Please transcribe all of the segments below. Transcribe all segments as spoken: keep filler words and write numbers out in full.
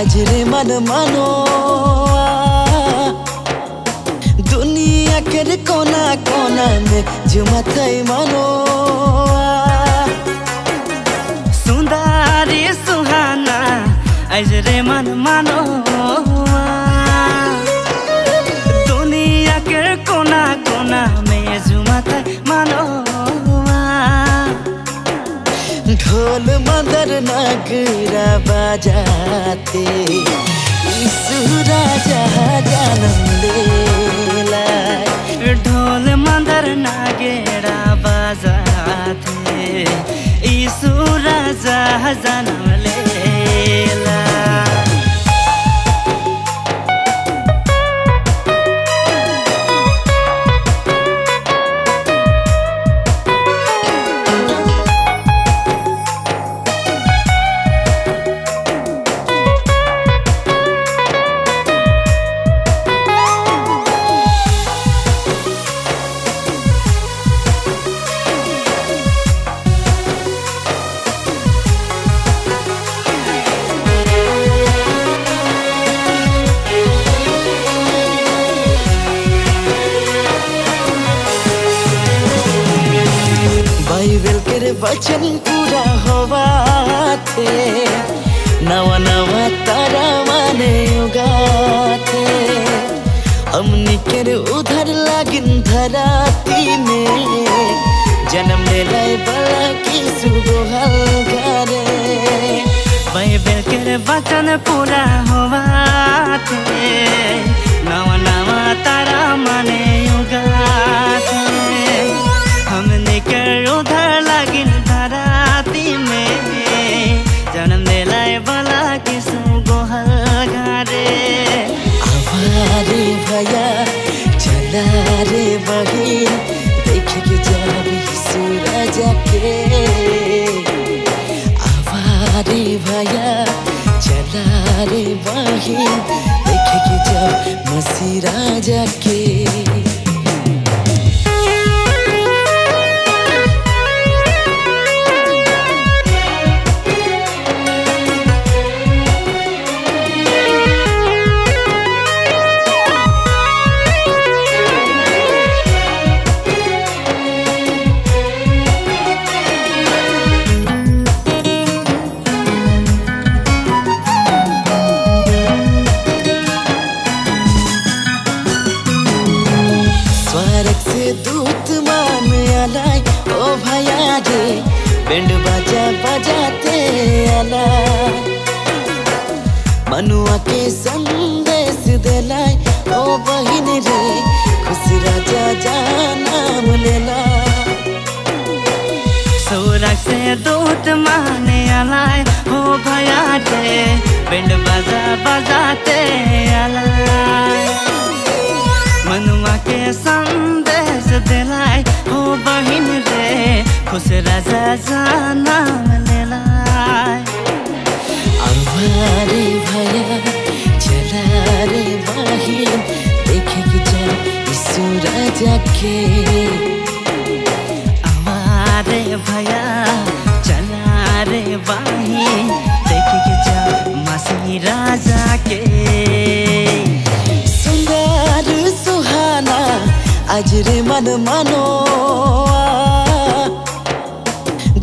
अजरे मन मानो दुनिया के कोना कोना में जुमत मानो सुंदर सुहाना अजरे मन मानो दुनिया के कोना कोना में जुमत मानो ढोल मदर नगरा बजाते राजा जन्म लेला ढोल मदर नगरा बजाते ईसु राजा जन्म लेला बचन पूरा होवाते नवा नवा तारा माने उगाते हमनी के उधर लागिन धराती में जन्म ले बला की सुबोहल करे बाइबल के वचन पूरा होवाते नवा नवा तारा माने उगाते हमनी के उधर रे बहिन देख के जाबी सूरज के आवारे भैया चला रे बहिन देख के जाब मसी राजा के। दूत मान आलाई ओ भैया रे बैंड बाजा बजाते आला मनुआ के संदेश देलाई ओ बहिन रे खुश राजा जा नाम लेला सोरा से दूत मान आलाई ओ भैया रे बैंड बाजा बजाते आला मनुआ के संदेश दिलाई हो बहिन रे खुश राजा जाना मिलाई आवारे भैया चला रे बहिन देखे कि जा ईसु राजा के आवारे भैया चला रे बहिन देखे कि जा मसीह राजा के। अजरे मन मानो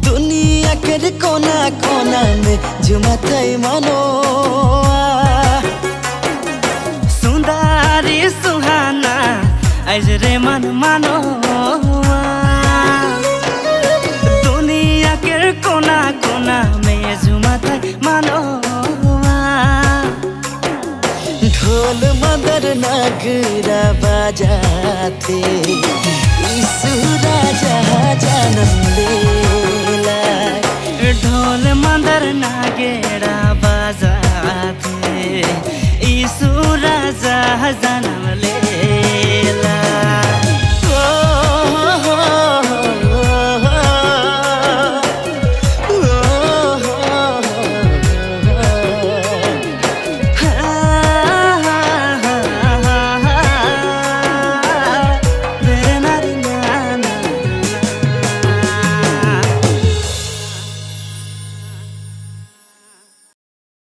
दुनिया के कोना कोना में जुमत मानो सुंदर सुहाना अजरे मन मानो दुनिया के कोना कोना में जुमत मानो ढोल मदर न घाघरा बजाते यीशु राजा जन्म देला ढोल मंदर नागेड़ा बजाते यीशु राजा जन्म